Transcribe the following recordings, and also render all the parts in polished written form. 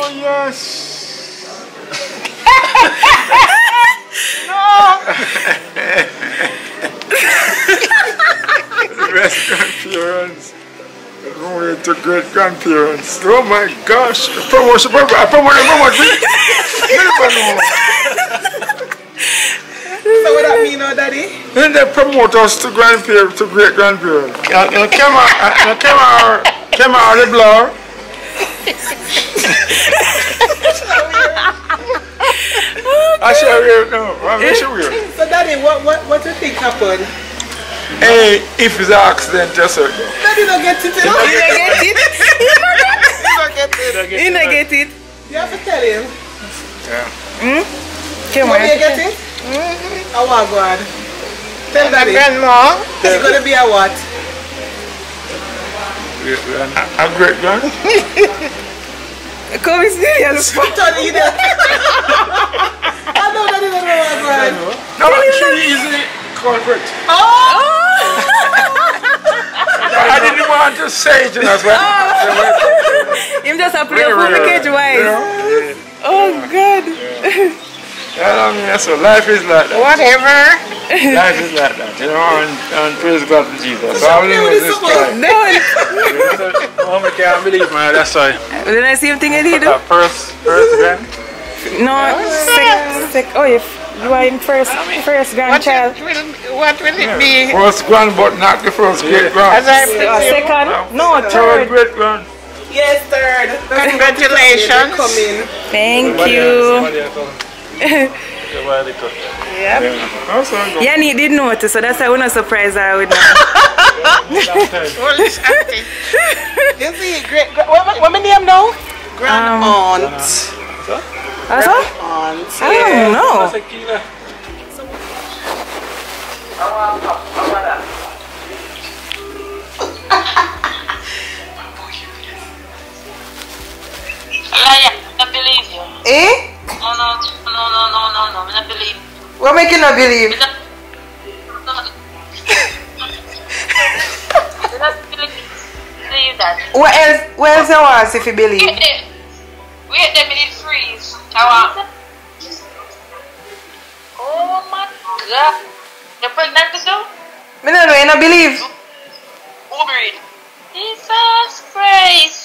Oh, yes. No. Great-grandparents. Going to great-grandparents. Oh, my gosh. So what that mean now, Daddy? Then they promote us to grandparents, to great-grandparents. You came out of the blur. I shall wear it now. I shall wear it. So Daddy, what do you think happened? Hey, if it's an accident, just a... Daddy don't get it. He don't get it. You have to tell him. Yeah. Can we get it? I want God. Tell Daddy. Grandma. It's going to be a what? A great grand. Come and see your spot on either. I know that you don't know what grand. No, actually, easily convert. Oh! I didn't want to say it, you know. You just have to play for the cage wise. Oh, God. Yeah, I mean, that's what life is like that. Whatever. Life is like that, you know, and praise God for Jesus. So I believe in this time. No. I can't believe, man, that's why. Did I see something I did? First grand? No, second. Oh, you are in first grandchild. What will it be? First grand, but not the first great grand. Second? No, third. Third great grand. Yes, third. Congratulations. Thank you. Yeah. Yeah, and he did notice, so that's why we're not surprised I would not. You see, what my name now? Grand aunt. Grand aunt. I don't know. I don't believe you. Eh? No, I don't believe. What make you not believe? I don't believe that. What else I want if you believe? Wait a minute, freeze. Oh my God. You're pregnant too? I don't know, I don't believe. Jesus Christ.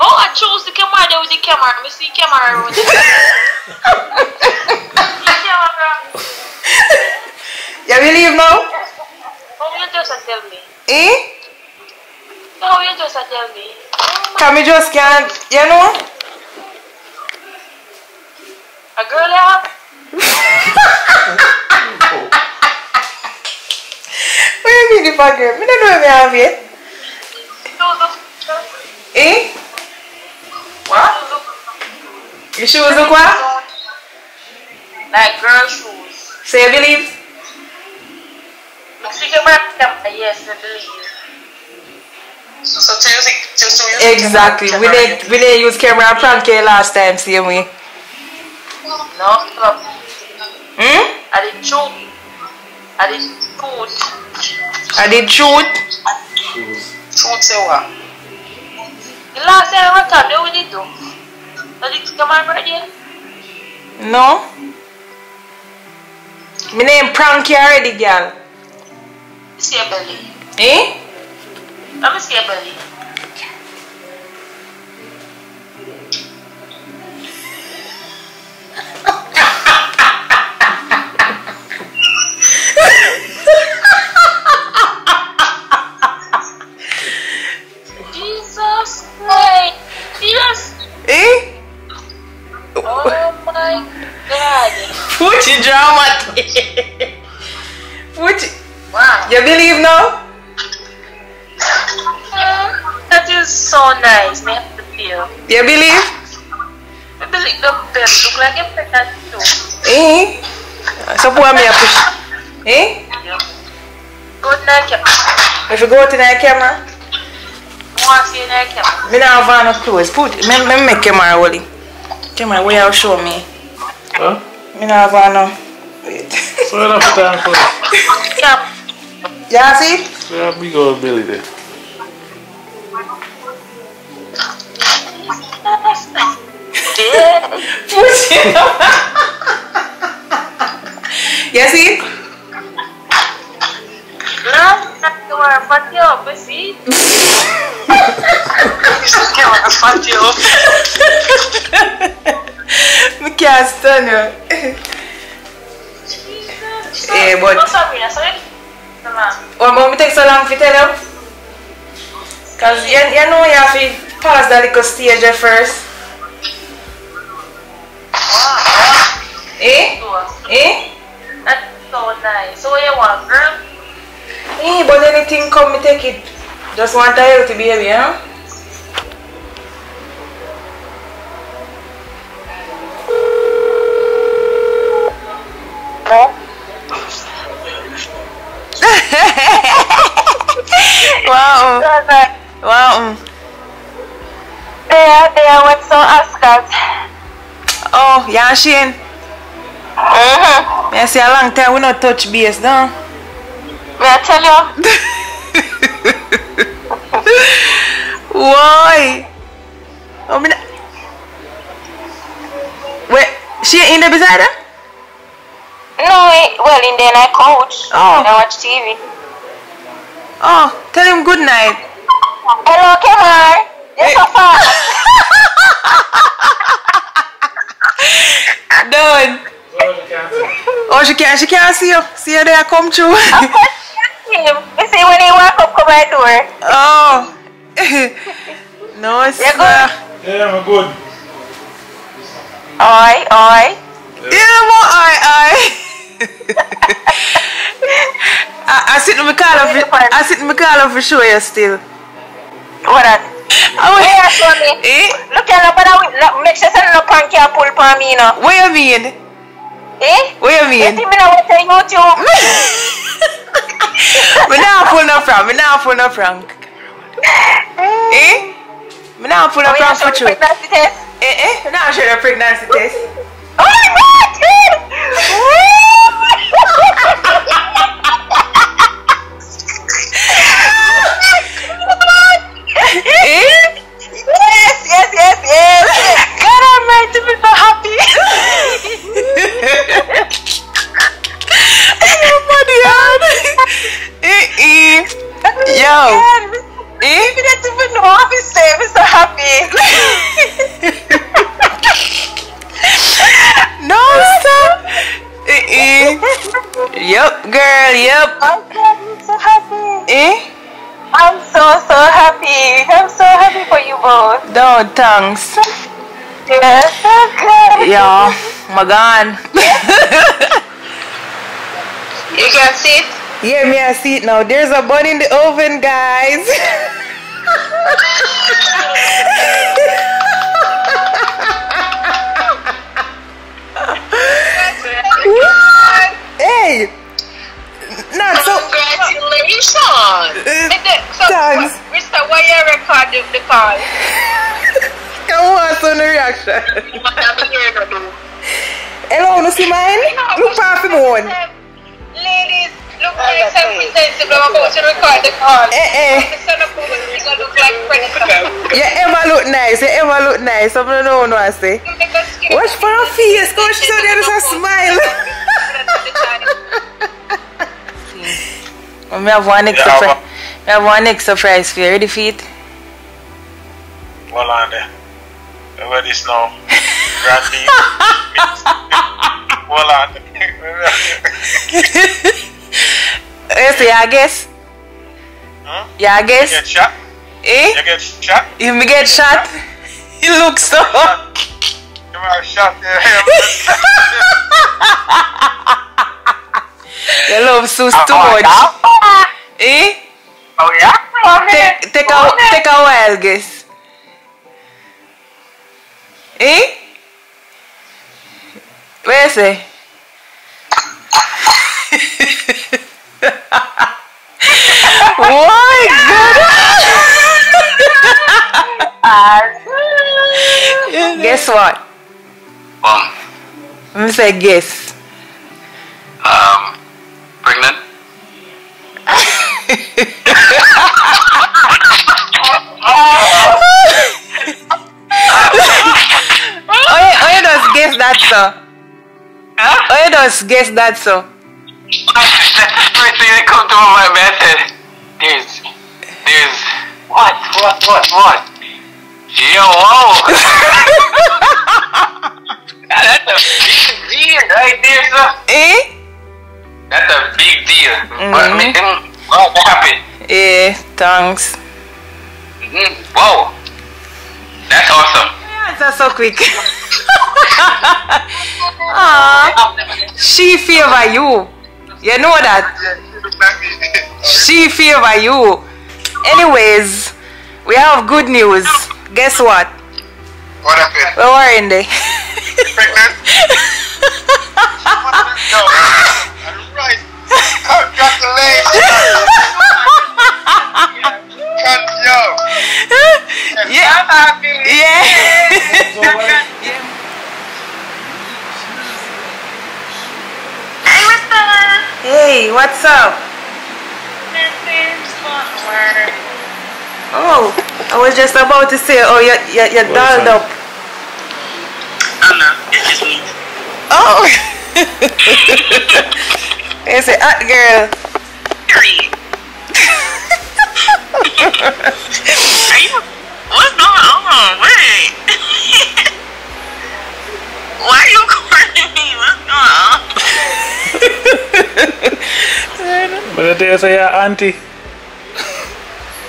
Oh, I chose the camera there with the camera. I see camera with the camera. You believe now? Oh, you just tell me. Eh? Oh, you just tell me. Can we just can't, you know? A girl up? What do you mean if I girl? I don't know if I have it. Eh? Your shoes look what? Like girl shoes. So you believe? Yes, I believe. So just use exactly. Camera. We didn't use camera prank last time, see me? No. Hmm? I did shoot. Shoot say what? The last time I thought they would do. No. My name Pranky already, girl. See a belly. Eh? Let me see a belly. Jesus Christ. Jesus. Eh? Oh my God! Fuji drama. Fuji. Wow. You believe now? That is so nice. I have to feel. You believe? I believe the bed look like a pregnant too. Eh? So poor me a push. Eh? Go to the camera. If you go to the camera. Want see the camera? Me now have no clothes. Put. Me make camera rolling. Come on, will you show me? Huh? I don't know. Wait. So you don't have time for it? Yeah. You see? So you have a big old belly there. date. Eh, but we take so long to tell you? Because you know you have to pass that little stage first. Wow. Eh? Eh? That's so nice. So what you want, girl? Eh, but anything come, me take it. Just want a healthy baby, huh? No? Wow. Wow. They went to Ascot. Oh, Yashin. I see a long time we not touch base, no? May I tell you? Why? I mean, wait, she in the beside her? No, well, in the night coach. Oh. And I watch TV. Oh, tell him good night. Hello, Kimar. You're so fast. Done. Oh, she can't see you. See you there, come through. Of course, she can't see him. You see, when he walk up, come right to her. Oh. No, sir. Yeah, I'm good. Oi. Yeah, more oi. I sit in my car off. I sit in my car off for sure. You still. What that? Oh, yeah, Tommy. Eh? Look at that, but I make sure that no punk can pull for me, you know. What you mean? Eh? What you mean? You think me not want to YouTube? Me not pull no prank. Me not pull no prank. Eh? Me not pull no prank for you. Pregnancy test. Eh? Me not show the pregnancy test. Oh my God! Yes. God, I'm ready to be so happy. Oh my God. Yo. I'm ready to be so happy. I'm so happy. No, stop. Yup, girl. Yup. Oh God, I'm so happy. I'm so happy. I'm so happy for you both. No, thanks. Yes, okay. Yeah, my God. You can see it? Yeah, me I see it now. There's a bun in the oven, guys. What? Hey. Not so. Congratulations! So, thanks. Rista, why you record the call? Come on, so no reaction. Hello, no see mine? Look past him on. Ladies, look for yourself presentable about to record the call. The son of woman is going to look like Freddy. You ever look nice, I don't know what I say. Watch for her face, because she saw there is a smile. We have one extra surprise. We have one extra surprise for you. Ready for it? Well, Andy, we're ready now. Randy. Well, Andy. Yes, I guess. Huh? Yeah, I guess. You get shot? Eh? You get shot? If me get shot? You look so... You are shot. You love so much. Eh? Oh yeah? Take a wild guess. Eh? Where is it? Why good? Guess what? What? Let me say guess. Pregnant? Oh, you just guess that, sir. Huh? Oh, you just guess that, sir. That's the first thing that comes to my mind. I said, there's What? Yo! That's a big deal right there, sir. Eh? That's a big deal. What happened? Eh, thanks. Wow. That's awesome. Yeah, that's so quick. She favor you. You know that. She favor you. Anyways, we have good news. Guess what? What happened? We were in there. Pregnant? No. Alright. Congratulations. Yeah. Hey, what's up? Oh, I was just about to say, oh, you're dolled up. Anna, it's just me. Oh! It's a hot girl. Period. What's going on? Wait. Why are you calling me? What's going on? But they say your auntie.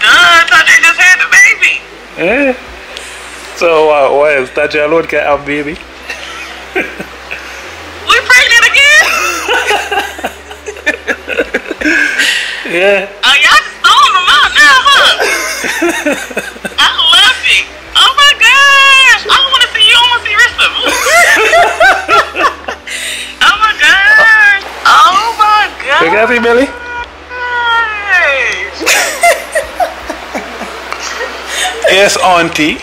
I thought they just had the baby. Eh? So why is that your Lord can have baby? We pregnant again? Yeah. Oh, y'all just throwing them out now, huh? I love it. Oh my gosh. I don't want to see you. I want to see Rista. Oh my gosh. Oh my god! You happy, Millie? Yes, auntie.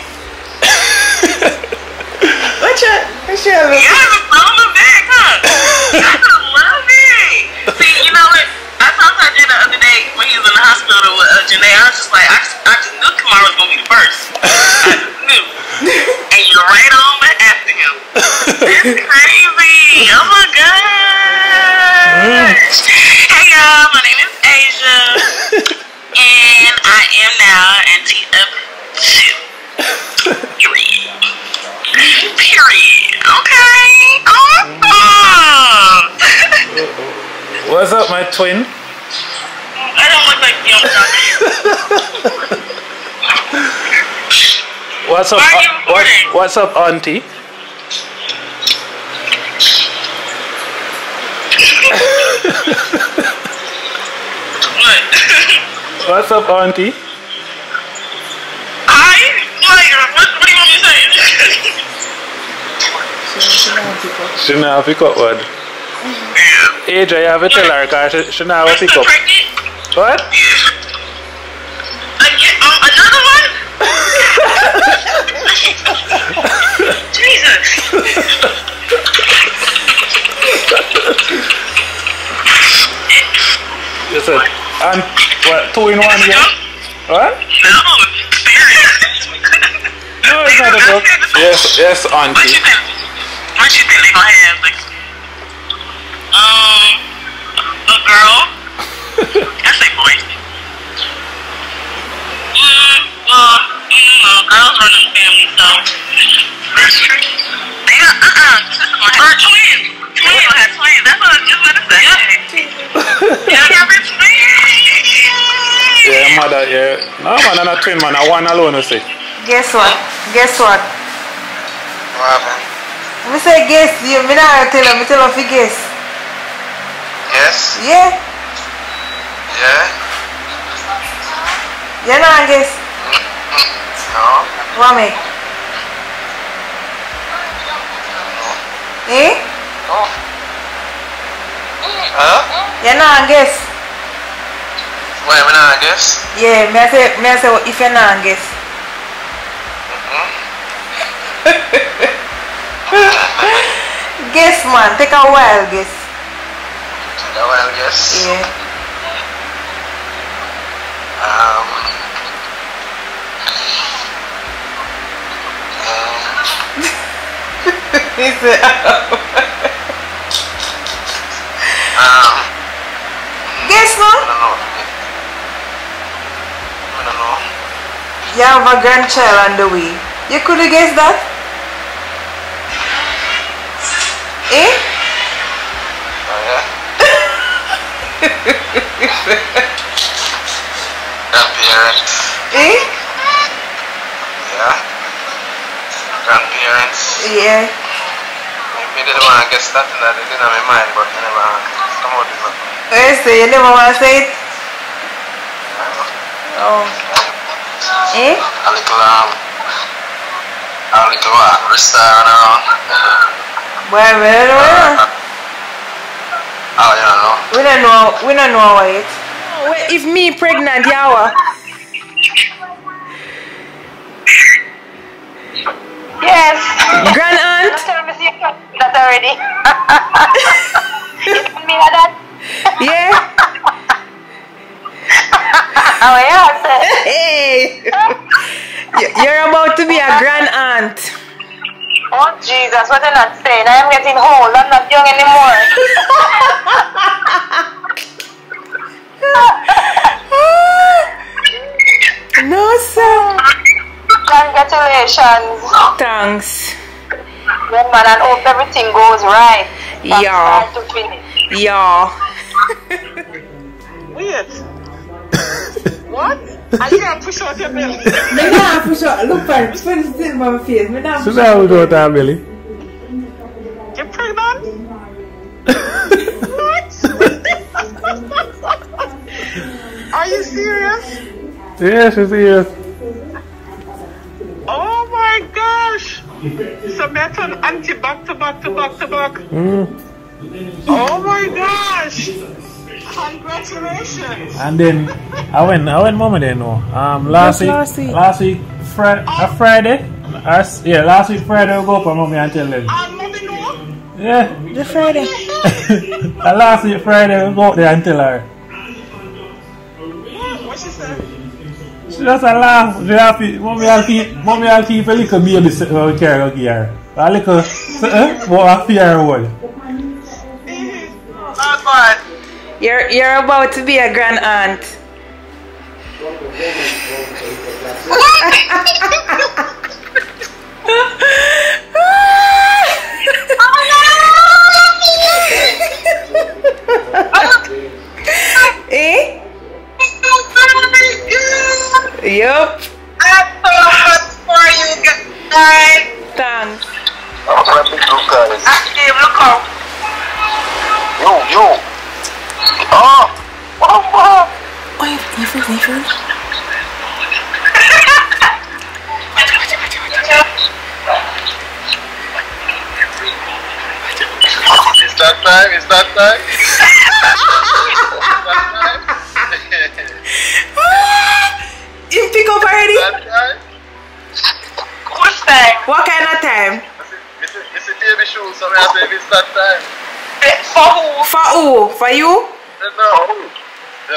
What's your look? You have a problem back, huh? I love it! See, you know what? I talked to Jay the other day when he was in the hospital with Janae. I was just like, I just knew Kamara was going to be the first. I just knew. And you're right on back after him. That's crazy! Oh my god! Hey y'all, my name is Asia, and I am now auntie of 2. Period. Okay. Awesome. What's up, my twin? I don't look like young dog. What's up, auntie? What? What's up, auntie? What do you want me to say? She now pick up word. Yeah. Adria, you have to tell her because she now pick up. What? Another one? Jesus. Just a, and what, 2 in 1 here? What? No, serious. No, it's not a joke. Yes, auntie. What you think they gonna have? Like, a girl? I say boy. Well, girls run in the family, so. That's true. They got, twins. Twins, that's what I was just gonna say. Yeah, mother, yeah. No, man, I'm not twin, man. I one alone, you see. Guess what? What happened? I say guess. You, me not tell him. Me tell him if you guess. Yes. Yeah. Yeah. You not guess. No. What me? No. Eh? No. Huh? You're not a guess. Wait, I'm not a guess? Yeah, may I say if you're not a guess. Guess, man. Take a wild guess. Take a wild guess? Yeah. He said, guess, no? I don't know. You have a grandchild on the way. You could have guessed that? Eh? Oh yeah? Grandparents. Eh? Yeah. Grandparents. Yeah. Maybe they don't want to guess that and that they didn't have in mind, but they never come out with it. Oh, so you never want to say it? Oh. Eh? A little Rista and all. Where? Oh, you don't know. We don't know what it. Wait, if me pregnant, yawa. Yes. Grand aunt. That already. You can be like that. Yeah. Oh yeah. Hey. You're about to be a grand aunt. Oh Jesus, what are you not saying? I am getting old. I'm not young anymore. No sir. Congratulations. Thanks. Well, man, I hope everything goes right. Yeah. Yeah. Weird. What? I can't push out your belly. I can't push out. Look, I'm putting my face. I can't push out. So now belly. You're pregnant? What? Are you serious? Yes, I'm serious. Oh my gosh. So that's an auntie back to back. Oh my gosh. Congratulations! And then I went mama there no. Last week Friday. Last week Friday I go up and mommy and tell them. Mommy no? Yeah. The Friday. Last week Friday I go up there and tell her. What she said? She just a laugh. Mommy I'll keep a little baby karaoke here. A little but a fear one. Oh God. You're about to be a grand aunt. Eh? Yup. I'm so happy for you guys. Thanks. I'm happy to guys. Actually, look up. Yo. Oh! Oh! Wait, leave her. It's that time? You pick up already? That time? What time? What kind of time? This is baby shoes, so I say it's that time. For who? For who? For you? No. Eh? I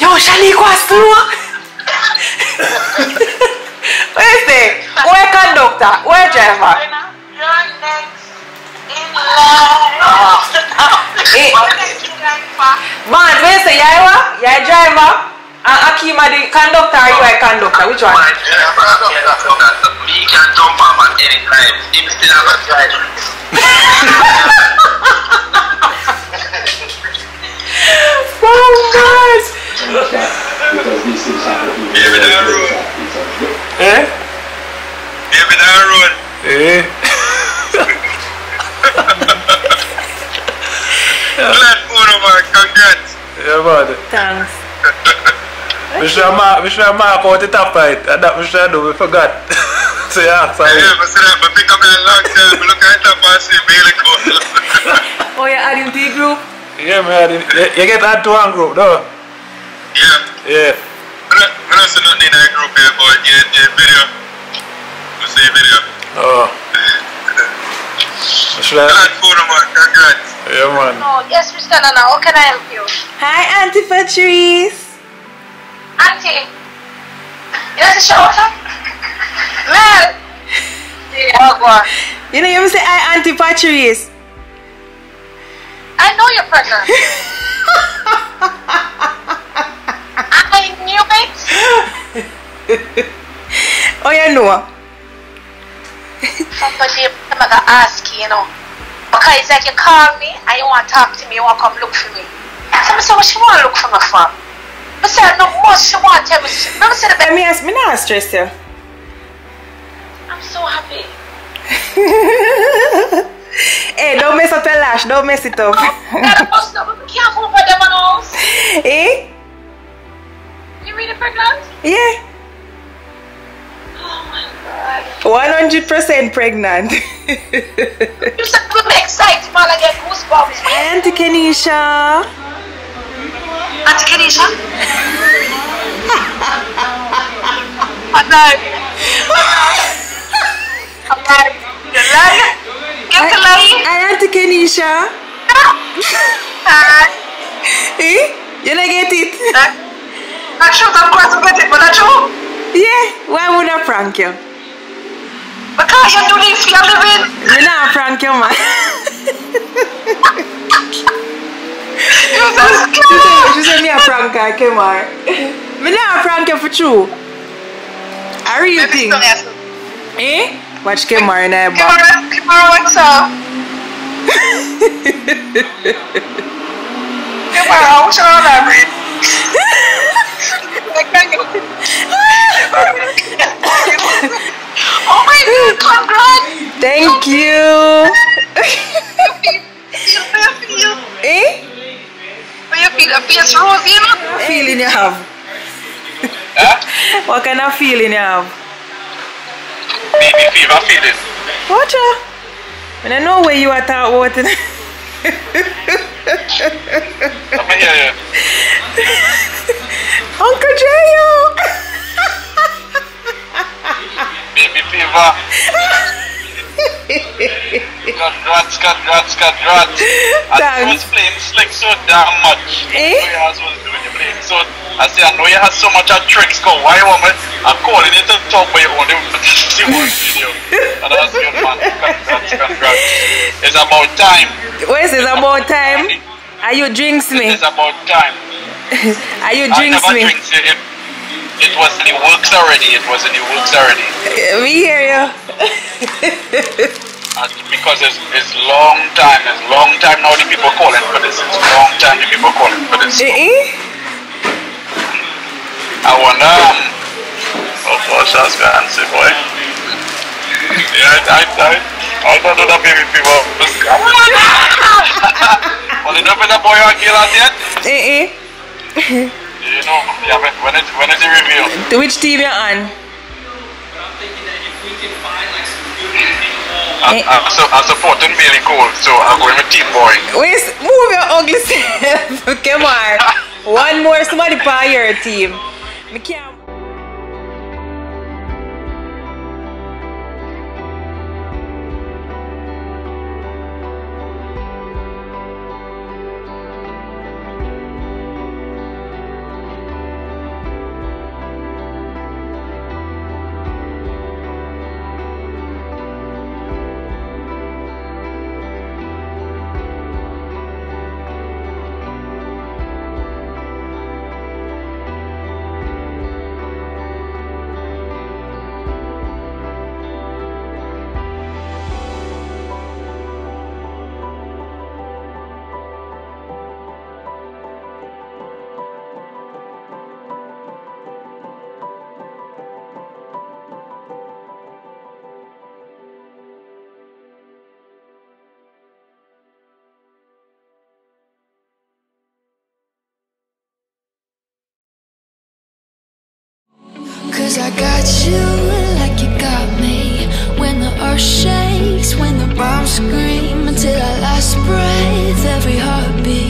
Yo, Shani, what's wrong? Where conductor? Where driver? You're next in line. Man, where say you're driver? Akima the conductor, or you a conductor? Which one? Me can jump up at any time. Him still have a Oh gosh! Baby down road. Eh? Glad food over, congrats. Yeah, man. Thanks. We should mark out the top right. That we should do, we forgot. So yeah, sorry. Yeah, but pick up that long time, we look at the top and see Bailey Cole. Oh, you're adding to the group? Yeah, man. You get add to one group, no? Yeah. I don't see nothing in that group here, but yeah, video. You see video. Oh. Congrats. Yeah, man. Oh, yes, Rista Nana, how can I help you? Hi, Auntie Patrice. Auntie. You want to show us up? Well. You know, you ever say, hi, Auntie Patrice. I know you're pregnant. I knew it. Oh, you know. Somebody, I'm going to ask you, you know. Because it's like you call me and you want to talk to me, you want to come look for me. So I said, what she want to look for me for? I said, no, what she want to tell me. Let me ask me now, stress you. I'm so happy. Hey, don't mess up your lash, don't mess it up. You can't go over them and all. Eh? You really pregnant? Yeah. Oh my god. 100% pregnant. You said I'm excited, man. I get goosebumps. Auntie Kenisha. Auntie Kenisha? I'm alive. I'm alive. You're alive. You're alive. Auntie Kenisha. Eh? You don't get it? I'm sure I'm going to get it, but I'm sure. Yeah. Why would I prank you? Because you do this for a living. You're not a prank, you man. You're so scared. You say me a pranker, Kimar. I'm not a pranker for true. I really think. Eh? Watch Kimar in there, Bob. Kimar, what's up? Kimar, I wish I was that brave. I can't get it. Oh my god, congrats! Thank you! Eh? What you feel? A face rose, you know? What feeling you have? Huh? What kind of feeling you have? Baby fever feeling. What you? I don't know where you are talking about it. Come here. Uncle Jayo! Baby fever. Congrats. I was playing slick so damn much. Eh? I was doing the playing. So I say, I know you have so much of tricks. Go, why woman? I'm calling it to talk by your own. The whole video. And I was good, man. Congrats. It's about time. Where's it about time? Are you drinks me? It's about time. Are you drinks me? It was in the works already. We hear you. Because it's long time. It's long time now the people calling for this. I wonder. Oh gosh, that's gonna answer, boy. Yeah, I don't know that baby people. Was it not with a boy or a girl as yet? You know, yeah, when is the reveal? Which TV on? I'm supporting Millie Cole, so I'm going with Team Boy. Wait, move your ugly self. Come on. One more, somebody buy your team. We can't. Cause I got you like you got me. When the earth shakes, when the bombs scream, until our last breath, every heartbeat.